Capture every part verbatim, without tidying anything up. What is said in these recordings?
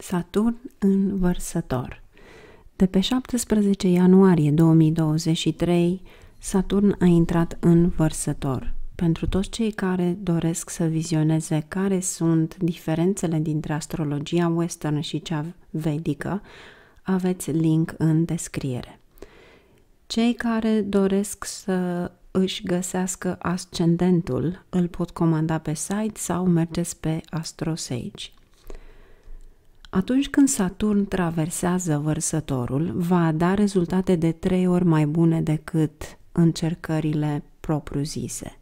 Saturn în Vărsător. De pe șaptesprezece ianuarie două mii douăzeci și trei, Saturn a intrat în Vărsător. Pentru toți cei care doresc să vizioneze care sunt diferențele dintre astrologia western și cea vedică, aveți link în descriere. Cei care doresc să își găsească ascendentul, îl pot comanda pe site sau mergeți pe AstroSage. Atunci când Saturn traversează Vărsătorul, va da rezultate de trei ori mai bune decât încercările propriu-zise.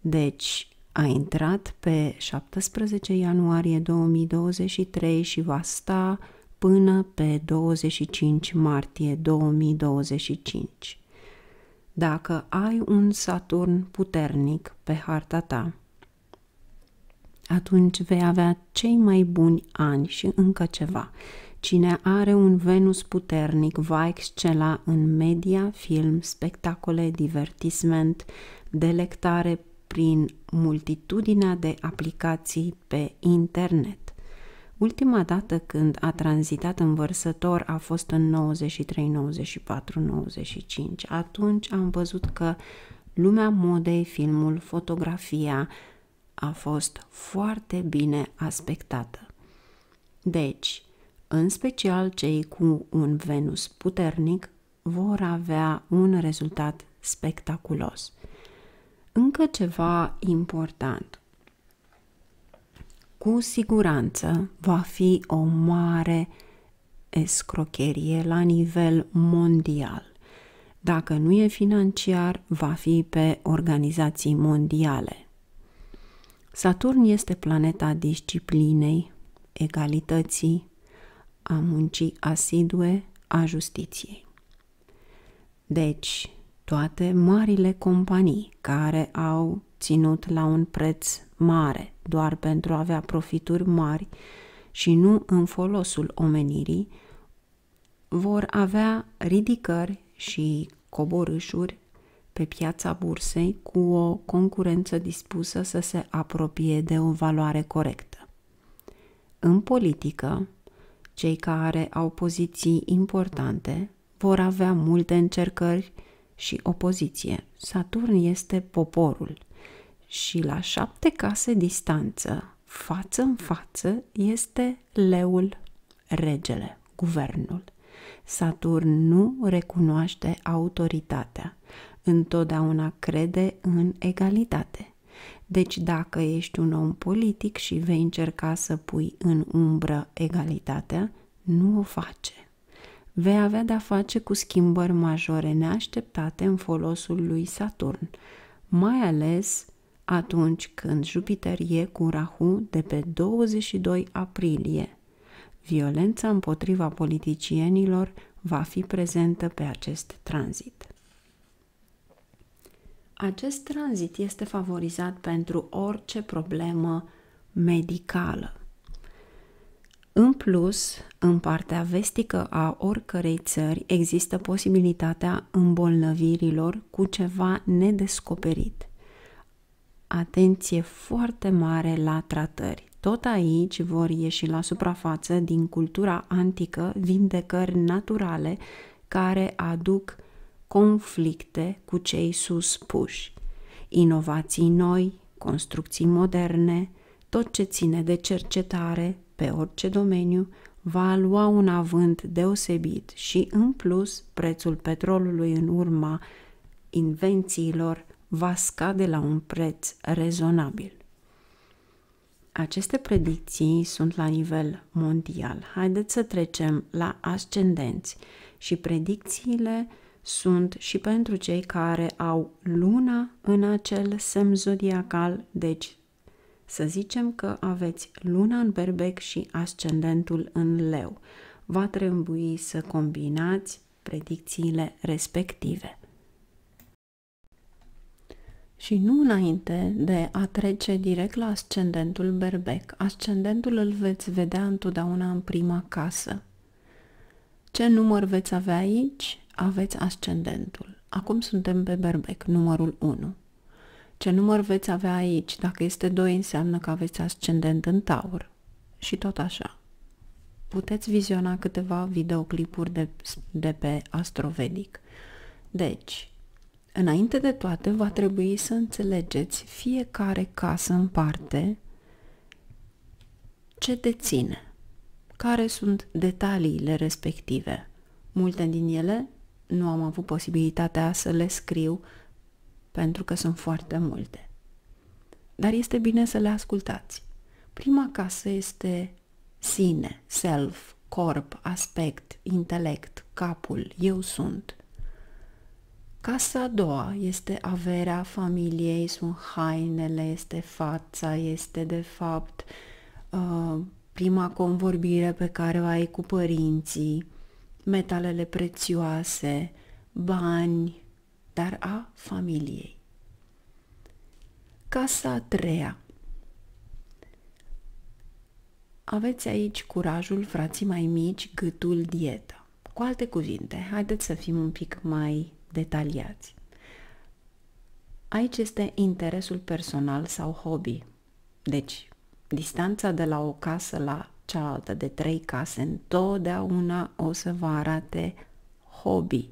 Deci, a intrat pe șaptesprezece ianuarie două mii douăzeci și trei și va sta până pe douăzeci și cinci martie două mii douăzeci și cinci. Dacă ai un Saturn puternic pe harta ta, atunci vei avea cei mai buni ani și încă ceva. Cine are un Venus puternic va excela în media, film, spectacole, divertisment, delectare prin multitudinea de aplicații pe internet. Ultima dată când a tranzitat în Vărsător a fost în nouăzeci și trei, nouăzeci și patru, nouăzeci și cinci. Atunci am văzut că lumea modei, filmul, fotografia a fost foarte bine aspectată. Deci, în special cei cu un Venus puternic vor avea un rezultat spectaculos. Încă ceva important. Cu siguranță va fi o mare escrocherie la nivel mondial. Dacă nu e financiar, va fi pe organizații mondiale. Saturn este planeta disciplinei, egalității, a muncii asidue, a justiției. Deci, toate marile companii care au ținut la un preț mare doar pentru a avea profituri mari și nu în folosul omenirii, vor avea ridicări și coborâșuri pe piața bursei cu o concurență dispusă să se apropie de o valoare corectă. În politică, cei care au poziții importante vor avea multe încercări și opoziție. Saturn este poporul. Și la șapte case distanță, față în față, este leul, regele, guvernul. Saturn nu recunoaște autoritatea. Întotdeauna crede în egalitate. Deci dacă ești un om politic și vei încerca să pui în umbră egalitatea, nu o face. Vei avea de-a face cu schimbări majore neașteptate în folosul lui Saturn, mai ales atunci când Jupiter e cu Rahu de pe douăzeci și doi aprilie. Violența împotriva politicienilor va fi prezentă pe acest tranzit. Acest tranzit este favorizat pentru orice problemă medicală. În plus, în partea vestică a oricărei țări există posibilitatea îmbolnăvirilor cu ceva nedescoperit. Atenție foarte mare la tratări. Tot aici vor ieși la suprafață din cultura antică vindecări naturale care aduc conflicte cu cei suspuși. Inovații noi, construcții moderne, tot ce ține de cercetare pe orice domeniu va lua un avânt deosebit și, în plus, prețul petrolului în urma invențiilor va scade la un preț rezonabil. Aceste predicții sunt la nivel mondial. Haideți să trecem la ascendenți și predicțiile sunt și pentru cei care au luna în acel semn zodiacal, deci să zicem că aveți luna în Berbec și ascendentul în Leu. Va trebui să combinați predicțiile respective. Și nu înainte de a trece direct la ascendentul Berbec. Ascendentul îl veți vedea întotdeauna în prima casă. Ce număr veți avea aici? Aveți ascendentul. Acum suntem pe Berbec, numărul unu. Ce număr veți avea aici? Dacă este doi, înseamnă că aveți ascendent în Taur. Și tot așa. puteți viziona câteva videoclipuri de, de pe Astro Vedic. Deci, înainte de toate, va trebui să înțelegeți fiecare casă în parte ce deține, care sunt detaliile respective. Multe din ele nu am avut posibilitatea să le scriu pentru că sunt foarte multe. Dar este bine să le ascultați. Prima casă este sine, self, corp, aspect, intelect, capul, eu sunt. Casa a doua este averea familiei, sunt hainele, este fața, este de fapt uh, prima convorbire pe care o ai cu părinții, metalele prețioase, bani, dar a familiei. Casa a treia. Aveți aici curajul, frații mai mici, gâtul, dieta. Cu alte cuvinte, haideți să fim un pic mai detaliați. Aici este interesul personal sau hobby. Deci, distanța de la o casă la cealaltă, de trei case, întotdeauna o să vă arate hobby.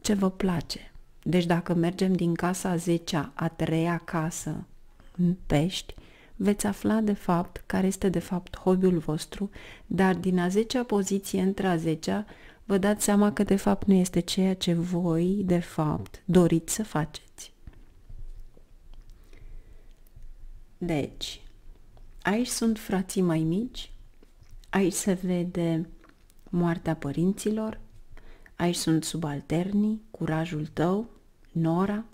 Ce vă place? Deci dacă mergem din casa a zecea, a treia casă, în Pești, veți afla de fapt care este de fapt hobby-ul vostru, dar din a zecea poziție, între a zecea, vă dați seama că de fapt nu este ceea ce voi de fapt doriți să faceți. Deci, aici sunt frații mai mici, aici se vede moartea părinților, aici sunt subalternii, curajul tău, nora,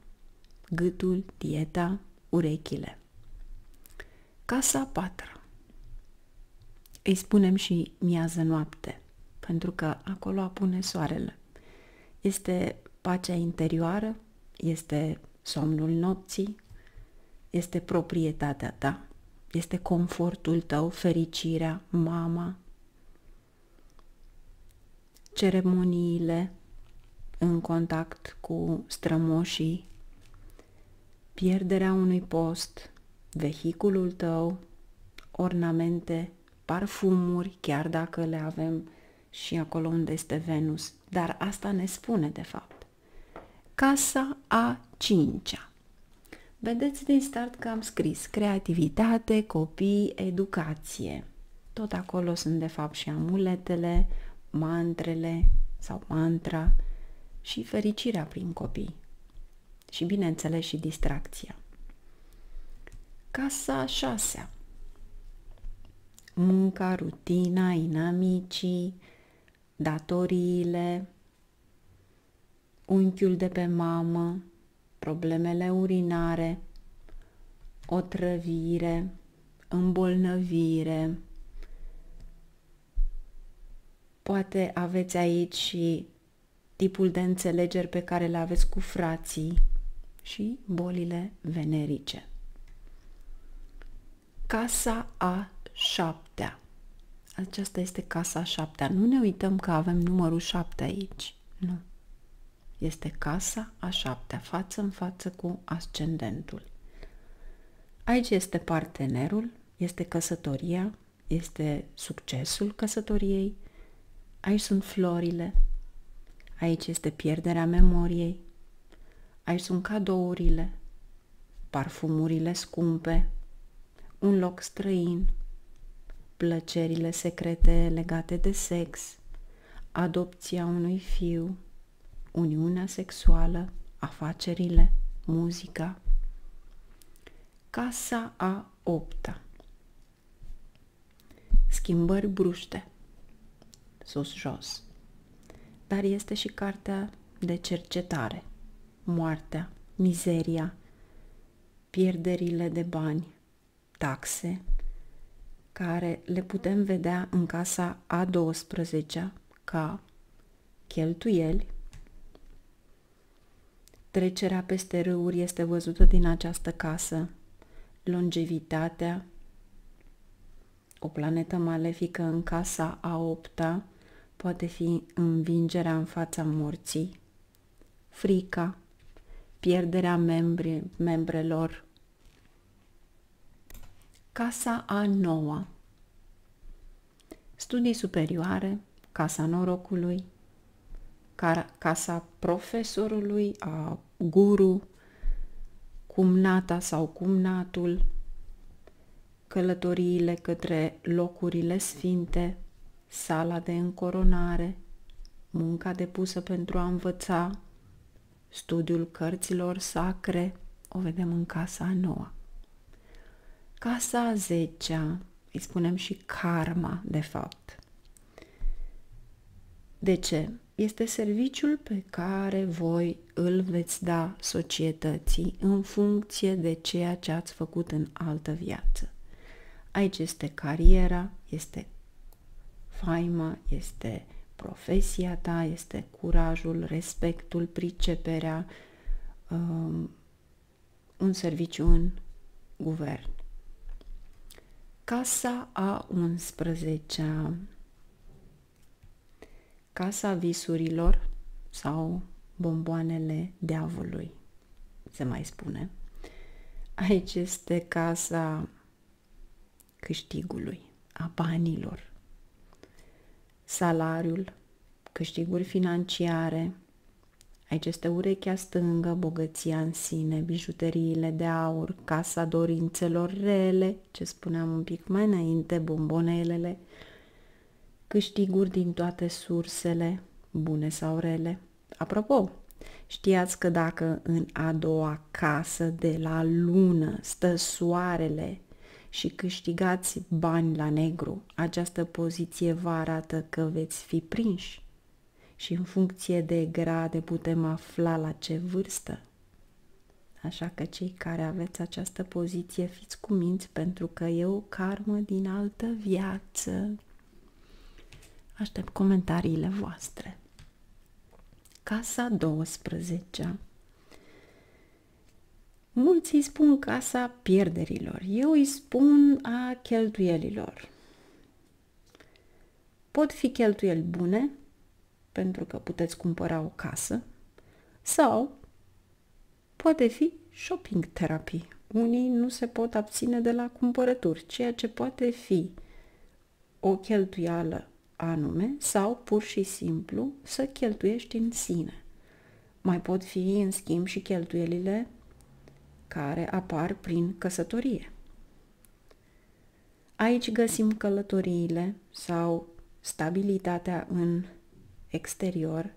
gâtul, dieta, urechile. Casa a patra. Îi spunem și miază noapte, pentru că acolo apune soarele. Este pacea interioară, este somnul nopții, este proprietatea ta, este confortul tău, fericirea, mama, ceremoniile în contact cu strămoșii, pierderea unui post, vehiculul tău, ornamente, parfumuri, chiar dacă le avem și acolo unde este Venus. Dar asta ne spune, de fapt. Casa a cincea. Vedeți din start că am scris creativitate, copii, educație. Tot acolo sunt, de fapt, și amuletele, mantrele sau mantra și fericirea prin copii. Și, bineînțeles, și distracția. Casa a șasea. Munca, rutina, inamicii, datoriile, unchiul de pe mamă, problemele urinare, otrăvire, îmbolnăvire. Poate aveți aici și tipul de înțelegeri pe care le aveți cu frații și bolile venerice. Casa a șaptea. Aceasta este casa a șaptea. Nu ne uităm că avem numărul șapte aici. Nu. Este casa a șaptea, față în față cu ascendentul. Aici este partenerul, este căsătoria, este succesul căsătoriei. Aici sunt florile. Aici este pierderea memoriei. Aici sunt cadourile, parfumurile scumpe, un loc străin, plăcerile secrete legate de sex, adopția unui fiu, uniunea sexuală, afacerile, muzica. Casa a opta. Schimbări bruște, sus-jos. Dar este și cartea de cercetare, moartea, mizeria, pierderile de bani, taxe, care le putem vedea în casa a douăsprezecea ca cheltuieli. Trecerea peste râuri este văzută din această casă, longevitatea, o planetă malefică în casa a opta poate fi învingerea în fața morții, frica, pierderea membri, membrelor. Casa a noua. studii superioare, casa norocului, casa profesorului, a guru, cumnata sau cumnatul, călătoriile către locurile sfinte, sala de încoronare, munca depusă pentru a învăța, studiul cărților sacre, o vedem în casa a noua. Casa a zecea, îi spunem și karma, de fapt. De ce? Este serviciul pe care voi îl veți da societății în funcție de ceea ce ați făcut în altă viață. Aici este cariera, este faima, este profesia ta, este curajul, respectul, priceperea, um, un serviciu în guvern. Casa a unsprezecea, casa visurilor sau bomboanele diavolului, se mai spune. Aici este casa câștigului, a banilor, salariul, câștiguri financiare. Aici este urechea stângă, bogăția în sine, bijuteriile de aur, casa dorințelor rele, ce spuneam un pic mai înainte, bombonelele, câștiguri din toate sursele, bune sau rele. Apropo, știați că dacă în a doua casă de la lună stă soarele și câștigați bani la negru, această poziție vă arată că veți fi prinși. Și în funcție de grade putem afla la ce vârstă. Așa că cei care aveți această poziție, fiți cuminți, pentru că e o karmă din altă viață. Aștept comentariile voastre. Casa douăsprezecea. Mulți îi spun casa pierderilor, eu îi spun a cheltuielilor. Pot fi cheltuieli bune, pentru că puteți cumpăra o casă, sau poate fi shopping therapy. Unii nu se pot abține de la cumpărături, ceea ce poate fi o cheltuială anume sau pur și simplu să cheltuiești în sine. Mai pot fi, în schimb, și cheltuielile care apar prin căsătorie. Aici găsim călătoriile sau stabilitatea în exterior.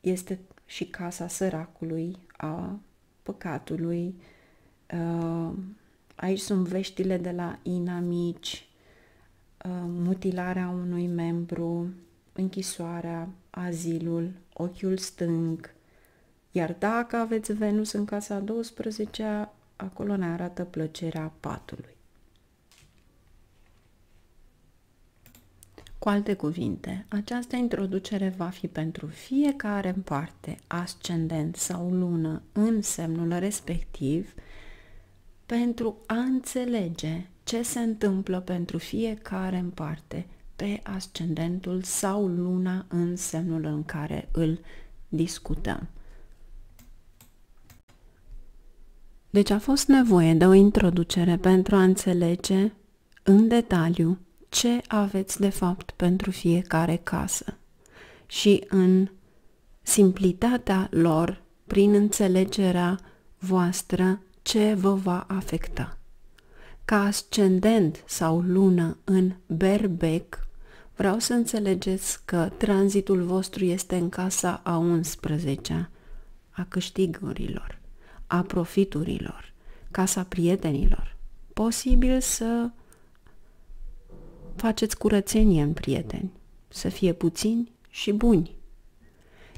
Este și casa săracului, a păcatului. Aici sunt veștile de la inamici, mutilarea unui membru, închisoarea, azilul, ochiul stâng. Iar dacă aveți Venus în casa a douăsprezecea, acolo ne arată plăcerea patului. Cu alte cuvinte, această introducere va fi pentru fiecare în parte, ascendent sau lună, în semnul respectiv, pentru a înțelege ce se întâmplă pentru fiecare în parte, pe ascendentul sau luna în semnul în care îl discutăm. Deci a fost nevoie de o introducere pentru a înțelege în detaliu ce aveți de fapt pentru fiecare casă și în simplitatea lor, prin înțelegerea voastră, ce vă va afecta. Ca ascendent sau lună în Berbec, vreau să înțelegeți că tranzitul vostru este în casa a unsprezecea, a câștigurilor, a profiturilor, casa prietenilor. Posibil să faceți curățenie în prieteni, să fie puțini și buni.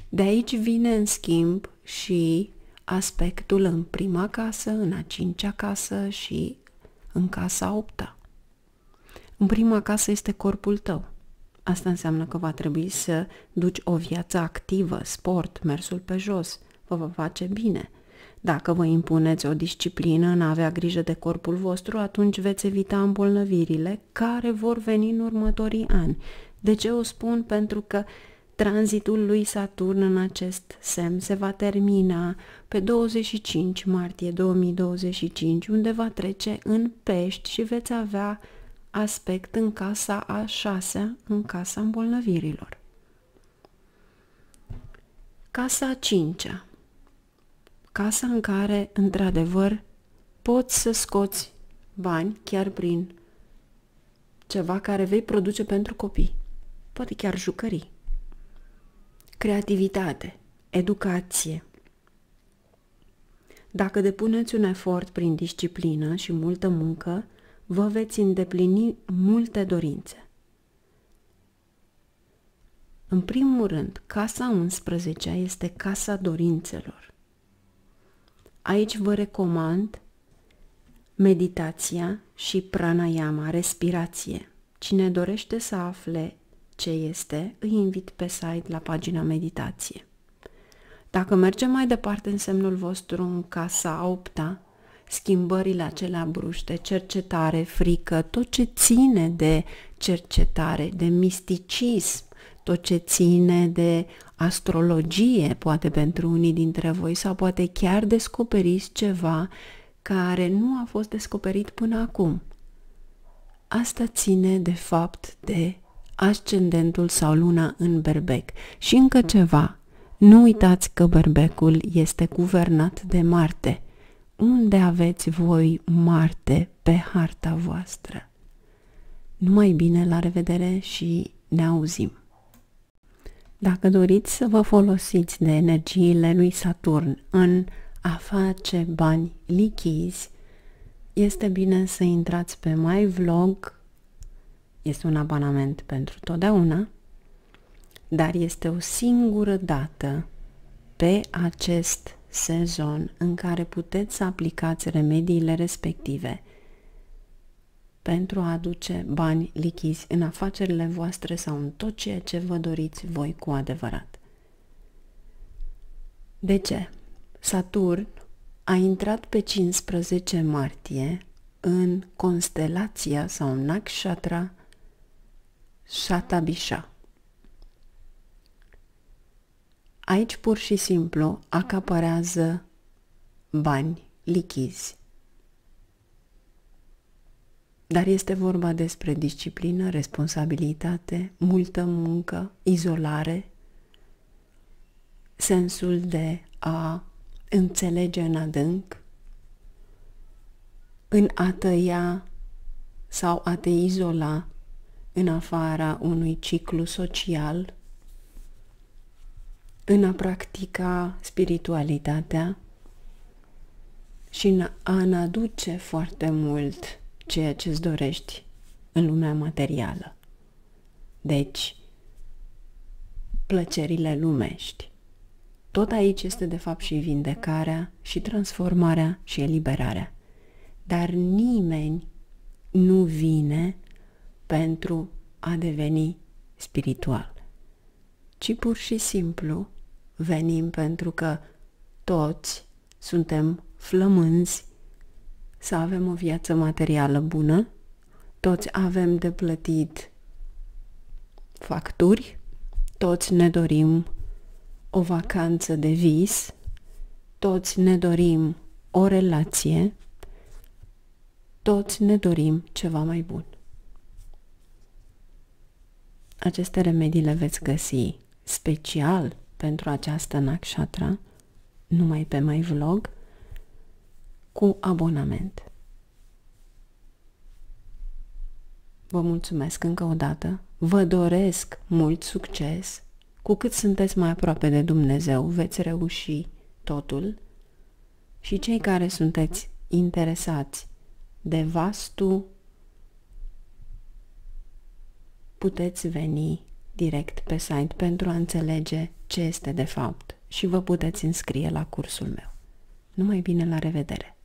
De aici vine, în schimb, și aspectul în prima casă, în a cincea casă și în casa a opta. În prima casă este corpul tău. Asta înseamnă că va trebui să duci o viață activă, sport, mersul pe jos, vă va face bine. Dacă vă impuneți o disciplină în a avea grijă de corpul vostru, atunci veți evita îmbolnăvirile care vor veni în următorii ani. De ce o spun? Pentru că tranzitul lui Saturn în acest semn se va termina pe douăzeci și cinci martie două mii douăzeci și cinci, unde va trece în Pești și veți avea aspect în casa a șasea, în casa îmbolnăvirilor. Casa a cincea, casa în care, într-adevăr, poți să scoți bani chiar prin ceva care vei produce pentru copii, poate chiar jucării, creativitate, educație. Dacă depuneți un efort prin disciplină și multă muncă, vă veți îndeplini multe dorințe. În primul rând, casa unsprezecea este casa dorințelor. Aici vă recomand meditația și pranayama, respirație. Cine dorește să afle ce este, îi invit pe site la pagina meditație. Dacă mergem mai departe în semnul vostru, în casa a opta, schimbările acelea bruște, cercetare, frică, tot ce ține de cercetare, de misticism, tot ce ține de astrologie, poate pentru unii dintre voi, sau poate chiar descoperiți ceva care nu a fost descoperit până acum. Asta ține, de fapt, de ascendentul sau luna în Berbec. Și încă ceva, nu uitați că Berbecul este guvernat de Marte. Unde aveți voi Marte pe harta voastră? Numai bine, la revedere și ne auzim! Dacă doriți să vă folosiți de energiile lui Saturn în a face bani lichizi, este bine să intrați pe MyVlog, este un abonament pentru totdeauna, dar este o singură dată pe acest sezon în care puteți să aplicați remediile respective pentru a aduce bani lichizi în afacerile voastre sau în tot ceea ce vă doriți voi cu adevărat. De ce? Saturn a intrat pe cincisprezece martie în constelația sau nakshatra Shatabhisha. Aici pur și simplu acaparează bani lichizi. Dar este vorba despre disciplină, responsabilitate, multă muncă, izolare, sensul de a înțelege în adânc, în a tăia sau a te izola în afara unui ciclu social, în a practica spiritualitatea și în a-n aduce foarte mult ceea ce îți dorești în lumea materială. Deci, plăcerile lumești. Tot aici este de fapt și vindecarea, și transformarea, și eliberarea. Dar nimeni nu vine pentru a deveni spiritual, ci pur și simplu venim pentru că toți suntem flămânzi să avem o viață materială bună, toți avem de plătit facturi, toți ne dorim o vacanță de vis, toți ne dorim o relație, toți ne dorim ceva mai bun. Aceste remedii le veți găsi special pentru această nakshatra, numai pe MyVlog, cu abonament. Vă mulțumesc încă o dată, vă doresc mult succes, cu cât sunteți mai aproape de Dumnezeu, veți reuși totul, și cei care sunteți interesați de vastul, puteți veni direct pe site pentru a înțelege ce este de fapt și vă puteți înscrie la cursul meu. Numai bine, la revedere!